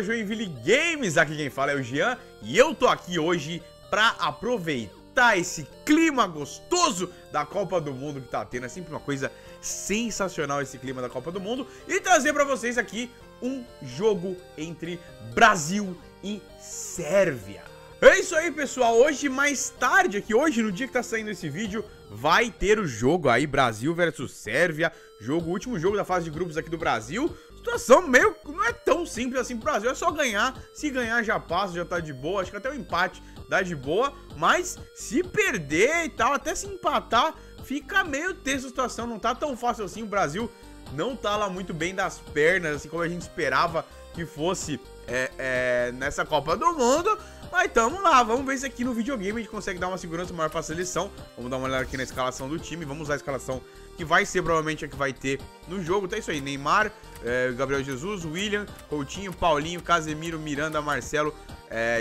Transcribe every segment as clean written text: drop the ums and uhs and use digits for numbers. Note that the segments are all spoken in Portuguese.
da Joinville Games, aqui quem fala é o Jean, e eu tô aqui hoje pra aproveitar esse clima gostoso da Copa do Mundo que tá tendo. É sempre uma coisa sensacional esse clima da Copa do Mundo, e trazer pra vocês aqui um jogo entre Brasil e Sérvia. É isso aí, pessoal, hoje mais tarde, aqui hoje, no dia que tá saindo esse vídeo, vai ter o jogo aí, Brasil versus Sérvia, jogo, último jogo da fase de grupos aqui do Brasil. Situação meio, não é tão simples assim pro Brasil, é só ganhar, se ganhar já passa, já tá de boa, acho que até o empate dá de boa, mas se perder e tal, até se empatar, fica meio tenso a situação, não tá tão fácil assim, o Brasil não tá lá muito bem das pernas, assim como a gente esperava que fosse nessa Copa do Mundo. Mas tamo lá, vamos ver se aqui no videogame a gente consegue dar uma segurança maior pra seleção. Vamos dar uma olhada aqui na escalação do time, vamos usar a escalação que vai ser provavelmente a que vai ter no jogo. Tá isso aí, Neymar, Gabriel Jesus, Willian, Coutinho, Paulinho, Casemiro, Miranda, Marcelo,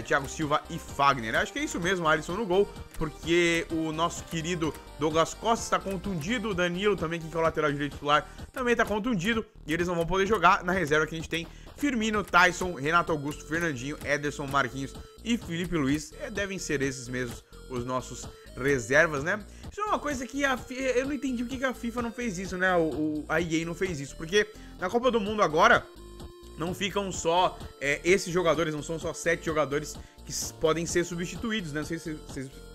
Thiago Silva e Fagner. Acho que é isso mesmo, Alisson no gol, porque o nosso querido Douglas Costa está contundido, o Danilo também, que é o lateral direito titular, também está contundido, e eles não vão poder jogar. Na reserva que a gente tem Firmino, Tyson, Renato Augusto, Fernandinho, Ederson, Marquinhos e Felipe Luiz. Devem ser esses mesmos os nossos reservas, né? Isso é uma coisa que eu não entendi porque a FIFA não fez isso, né? A EA não fez isso, porque na Copa do Mundo agora não ficam só esses jogadores, não são só 7 jogadores que podem ser substituídos, né? Não sei se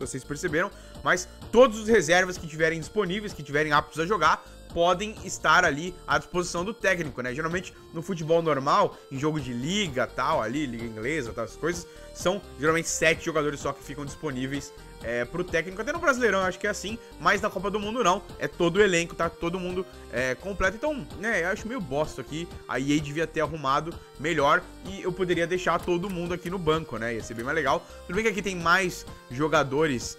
vocês perceberam, mas todos os reservas que tiverem disponíveis, que tiverem aptos a jogar, podem estar ali à disposição do técnico, né? Geralmente no futebol normal, em jogo de liga, tal, ali, liga inglesa, tal, essas coisas, são geralmente 7 jogadores só que ficam disponíveis pro técnico. Até no Brasileirão eu acho que é assim, mas na Copa do Mundo não, é todo o elenco, tá todo mundo completo. Então, né, eu acho meio bosta aqui, a EA devia ter arrumado melhor e eu poderia deixar todo mundo aqui no banco, né, ia ser bem mais legal. Tudo bem que aqui tem mais jogadores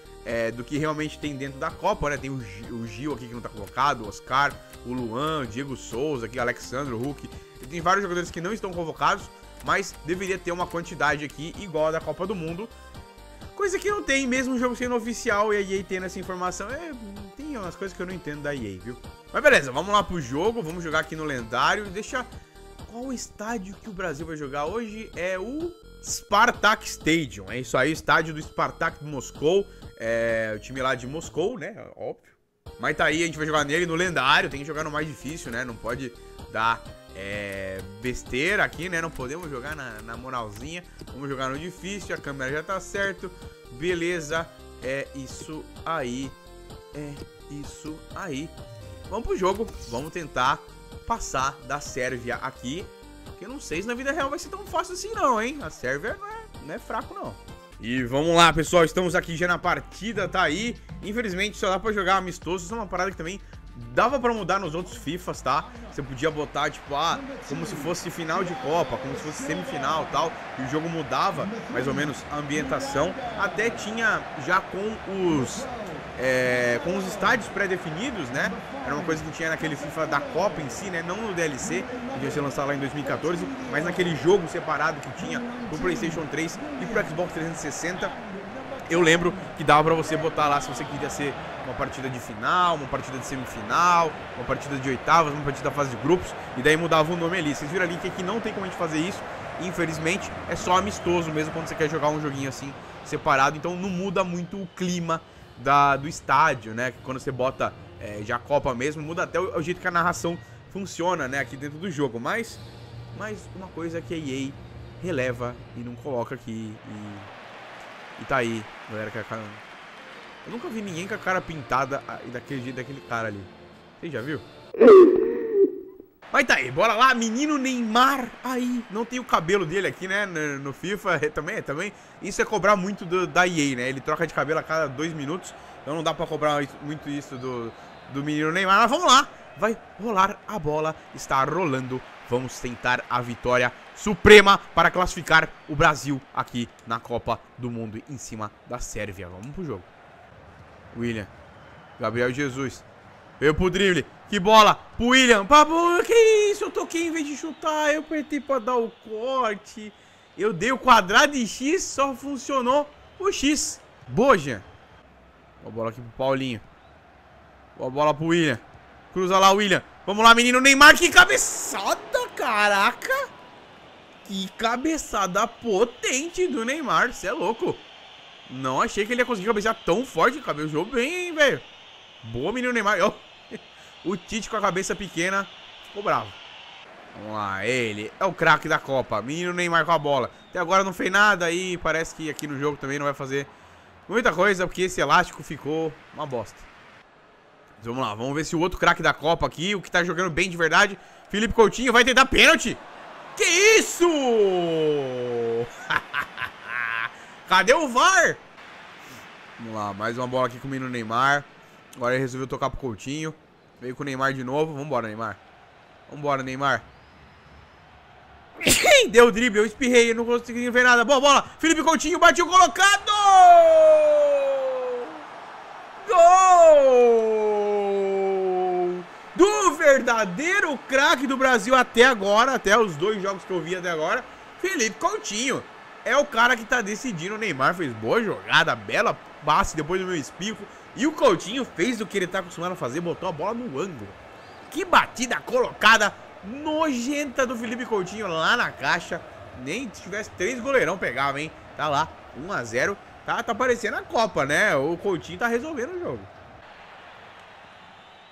do que realmente tem dentro da Copa, né, tem o Gil aqui que não tá colocado, o Oscar, o Luan, o Diego Souza, aqui, o Alexandre, o Hulk, e tem vários jogadores que não estão convocados, mas deveria ter uma quantidade aqui igual a da Copa do Mundo. Coisa que não tem, mesmo o jogo sendo oficial e a EA tendo essa informação, tem umas coisas que eu não entendo da EA, viu? Mas beleza, vamos lá pro jogo, vamos jogar aqui no lendário, deixa... Qual estádio que o Brasil vai jogar hoje? É o Spartak Stadium, é isso aí, estádio do Spartak de Moscou, o time lá de Moscou, né, óbvio. Mas tá aí, a gente vai jogar nele no lendário, tem que jogar no mais difícil, né, não pode dar... besteira aqui, né? Não podemos jogar na moralzinha. Vamos jogar no difícil, a câmera já tá certo. Beleza, é isso aí. É isso aí. Vamos pro jogo, vamos tentar passar da Sérvia aqui, porque eu não sei se na vida real vai ser tão fácil assim não, hein? A Sérvia não é fraco não. E vamos lá, pessoal, estamos aqui já na partida, tá aí. Infelizmente só dá pra jogar amistoso, isso é uma parada que também dava pra mudar nos outros Fifas, tá? Você podia botar, tipo, como se fosse final de Copa, como se fosse semifinal e tal, e o jogo mudava, mais ou menos, a ambientação. Até tinha já com os estádios pré-definidos, né? Era uma coisa que tinha naquele FIFA da Copa em si, né? Não no DLC, que ia ser lançado lá em 2014, mas naquele jogo separado que tinha pro PlayStation 3 e pro Xbox 360. Eu lembro que dava pra você botar lá se você queria ser uma partida de final, uma partida de semifinal, uma partida de oitavas, uma partida da fase de grupos, e daí mudava o nome ali. Vocês viram ali que aqui não tem como a gente fazer isso, infelizmente, é só amistoso mesmo quando você quer jogar um joguinho assim separado, então não muda muito o clima do estádio, né? Quando você bota já Copa mesmo, muda até o jeito que a narração funciona, né? Aqui dentro do jogo, mas uma coisa que a EA releva e não coloca aqui e tá aí, galera, que a cara... Eu nunca vi ninguém com a cara pintada daquele jeito, daquele cara ali. Você já viu? Mas tá aí, bora lá, menino Neymar. Aí, não tem o cabelo dele aqui, né, no FIFA, também. Isso é cobrar muito da EA, né, ele troca de cabelo a cada 2 minutos. Então não dá pra cobrar muito isso do menino Neymar, mas vamos lá. Vai rolar a bola, está rolando. Vamos tentar a vitória suprema para classificar o Brasil aqui na Copa do Mundo em cima da Sérvia. Vamos pro jogo. Willian, Gabriel Jesus, veio pro drible, que bola, pro Willian, que isso, eu toquei em vez de chutar, eu apertei pra dar o corte, eu dei o quadrado e X, só funcionou o X. Boa, Jean. Boa bola aqui pro Paulinho, boa bola pro Willian, cruza lá o Willian, vamos lá, menino Neymar, que cabeçada, caraca. Que cabeçada potente do Neymar, você é louco. Não achei que ele ia conseguir cabecear tão forte. Cabeu o jogo bem, velho. Boa, menino Neymar. Oh. O Tite com a cabeça pequena ficou bravo. Vamos lá, ele é o craque da Copa. Menino Neymar com a bola. Até agora não fez nada e parece que aqui no jogo também não vai fazer muita coisa, porque esse elástico ficou uma bosta. Mas vamos lá, vamos ver se o outro craque da Copa aqui, o que tá jogando bem de verdade, Felipe Coutinho, vai tentar pênalti. Que isso? Cadê o VAR? Vamos lá, mais uma bola aqui com o menino Neymar. Agora ele resolveu tocar pro Coutinho. Veio com o Neymar de novo. Vambora, Neymar. Vambora, Neymar. Deu o drible, eu espirrei, eu não consegui ver nada. Boa bola, Felipe Coutinho, bateu colocado. Gol! Do verdadeiro craque do Brasil até agora, até os dois jogos que eu vi até agora, Felipe Coutinho. É o cara que tá decidindo. O Neymar fez boa jogada, bela passe depois do meu espirro. E o Coutinho fez o que ele tá acostumado a fazer, botou a bola no ângulo. Que batida colocada nojenta do Felipe Coutinho lá na caixa. Nem se tivesse três goleirão pegava, hein? Tá lá, 1 a 0. Tá aparecendo a Copa, né? O Coutinho tá resolvendo o jogo.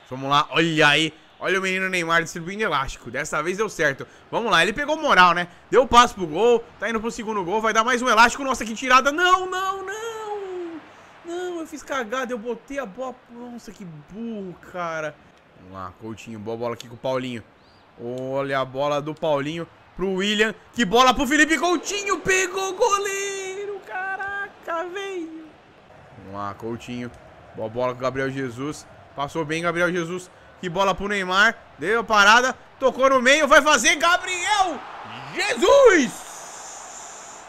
Vamos lá, olha aí. Olha o menino Neymar distribuindo elástico. Dessa vez deu certo. Vamos lá, ele pegou moral, né? Deu o passo pro gol, tá indo pro segundo gol. Vai dar mais um elástico, nossa, que tirada. Não, não, não. Não, eu fiz cagada, eu botei a bola. Nossa, que burro, cara. Vamos lá, Coutinho, boa bola aqui com o Paulinho. Olha a bola do Paulinho pro Willian. Que bola pro Felipe Coutinho. Pegou o goleiro. Caraca, velho. Vamos lá, Coutinho. Boa bola com o Gabriel Jesus. Passou bem, Gabriel Jesus. Que bola pro Neymar. Deu a parada. Tocou no meio. Vai fazer Gabriel Jesus.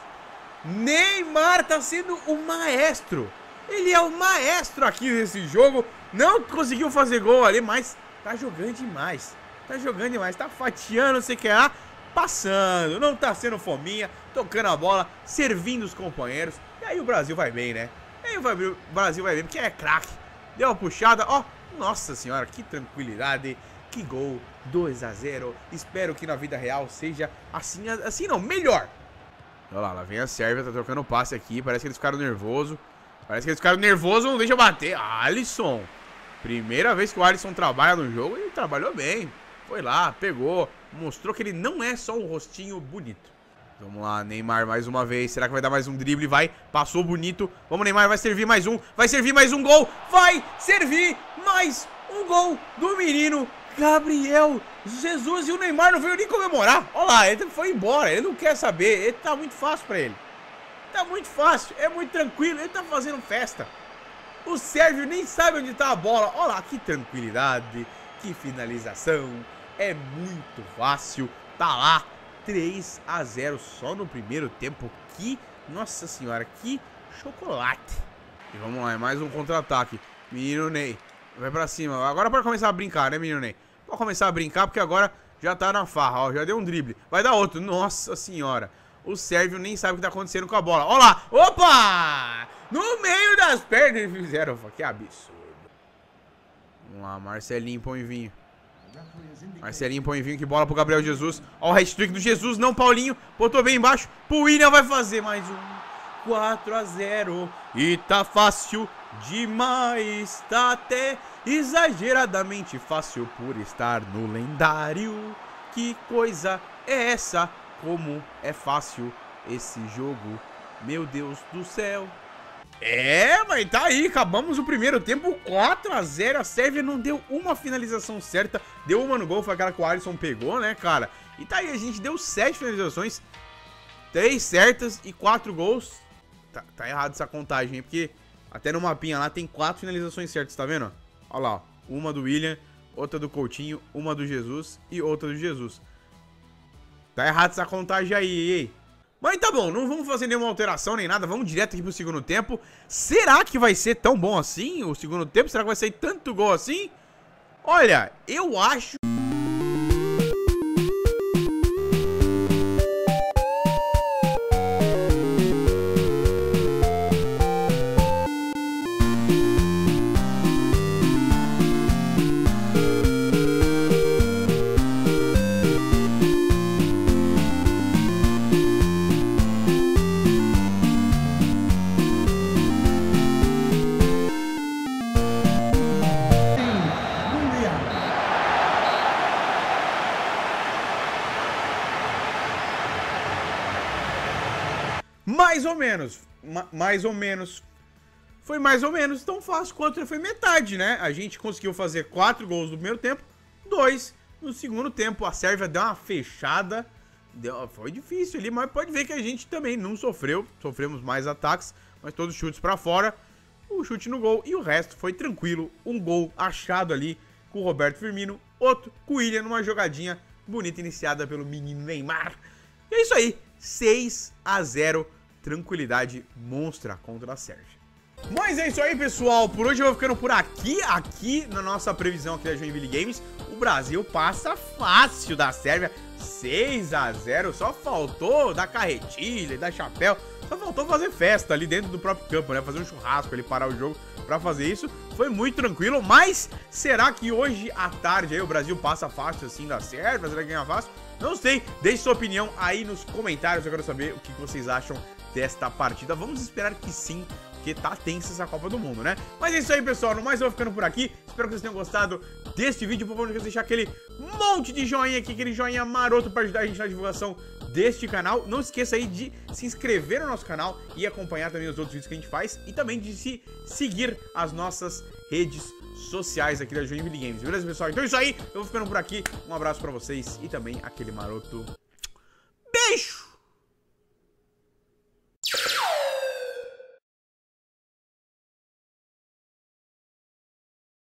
Neymar tá sendo o maestro. Ele é o maestro aqui nesse jogo. Não conseguiu fazer gol ali, mas tá jogando demais. Tá jogando demais, tá fatiando, sei que lá, passando, não tá sendo fominha, tocando a bola, servindo os companheiros. E aí o Brasil vai bem, né? E aí o Brasil vai bem, porque é craque. Deu uma puxada, ó, nossa senhora, que tranquilidade, que gol, 2 a 0. Espero que na vida real seja assim, assim não, melhor. Olha lá, lá vem a Sérvia, tá trocando passe aqui, parece que eles ficaram nervosos. Parece que eles ficaram nervosos, não deixa bater. Alisson, primeira vez que o Alisson trabalha no jogo, ele trabalhou bem. Foi lá, pegou, mostrou que ele não é só um rostinho bonito. Vamos lá, Neymar mais uma vez. Será que vai dar mais um drible? Vai, passou bonito. Vamos, Neymar, vai servir mais um. Vai servir mais um gol. Vai servir mais um gol do menino Gabriel Jesus. E o Neymar não veio nem comemorar. Olha lá, ele foi embora, ele não quer saber. Ele tá muito fácil pra ele. Tá muito fácil, é muito tranquilo. Ele tá fazendo festa. O Sérvio nem sabe onde tá a bola. Olha lá, que tranquilidade. Que finalização, é muito fácil, tá lá, 3 a 0 só no primeiro tempo, que, nossa senhora, que chocolate. E vamos lá, é mais um contra-ataque, menino Ney, vai pra cima, agora pode começar a brincar, né menino Ney, pode começar a brincar porque agora já tá na farra, ó, já deu um drible, vai dar outro, nossa senhora, o Sérvio nem sabe o que tá acontecendo com a bola, ó lá, opa, no meio das pernas eles fizeram, que absurdo. Vamos lá, Marcelinho, põe vinho. Marcelinho, põe vinho, que bola pro Gabriel Jesus. Ó o hat-trick do Jesus, não, Paulinho. Botou bem embaixo, pro Willian vai fazer mais um. 4 a 0. E tá fácil demais, tá até exageradamente fácil por estar no lendário. Que coisa é essa? Como é fácil esse jogo, meu Deus do céu. É, mas tá aí, acabamos o primeiro tempo, 4 a 0, a Sérvia não deu uma finalização certa, deu uma no gol, foi aquela que o Alisson pegou, né, cara? E tá aí, a gente deu 7 finalizações, 3 certas e 4 gols, tá errado essa contagem, porque até no mapinha lá tem 4 finalizações certas, tá vendo? Olha lá, ó. Uma do Willian, outra do Coutinho, uma do Jesus e outra do Jesus. Tá errado essa contagem aí, ei. Mas tá bom, não vamos fazer nenhuma alteração nem nada, vamos direto aqui pro segundo tempo. Será que vai ser tão bom assim o segundo tempo? Será que vai sair tanto gol assim? Olha, eu acho... mais ou menos. Mais ou menos. Foi mais ou menos tão fácil quanto foi metade, né? A gente conseguiu fazer 4 gols no primeiro tempo, 2 no segundo tempo. A Sérvia deu uma fechada. Foi difícil ali, mas pode ver que a gente também não sofreu. Sofremos mais ataques, mas todos os chutes pra fora. O chute no gol e o resto foi tranquilo. Um gol achado ali com o Roberto Firmino. Outro com o Willian numa jogadinha bonita iniciada pelo menino Neymar. E é isso aí, 6 a 0. Tranquilidade monstra contra a Sérvia. Mas é isso aí, pessoal. Por hoje eu vou ficando por aqui. Aqui na nossa previsão aqui da Joinville Games, o Brasil passa fácil da Sérvia. 6 a 0. Só faltou dar carretilha, dar chapéu. Só faltou fazer festa ali dentro do próprio campo, né? Fazer um churrasco ali, parar o jogo pra fazer isso. Foi muito tranquilo, mas será que hoje à tarde aí o Brasil passa fácil assim da Sérvia? Será que ganha fácil? Não sei. Deixe sua opinião aí nos comentários. Eu quero saber o que vocês acham desta partida. Vamos esperar que sim, porque tá tensa essa Copa do Mundo, né? Mas é isso aí, pessoal. No mais, eu vou ficando por aqui. Espero que vocês tenham gostado deste vídeo. Por favor, não esqueça de deixar aquele monte de joinha aqui, aquele joinha maroto para ajudar a gente na divulgação deste canal. Não esqueça aí de se inscrever no nosso canal e acompanhar também os outros vídeos que a gente faz e também de se seguir as nossas redes sociais aqui da Joinville Games. Beleza, pessoal? Então é isso aí. Eu vou ficando por aqui. Um abraço para vocês e também aquele maroto.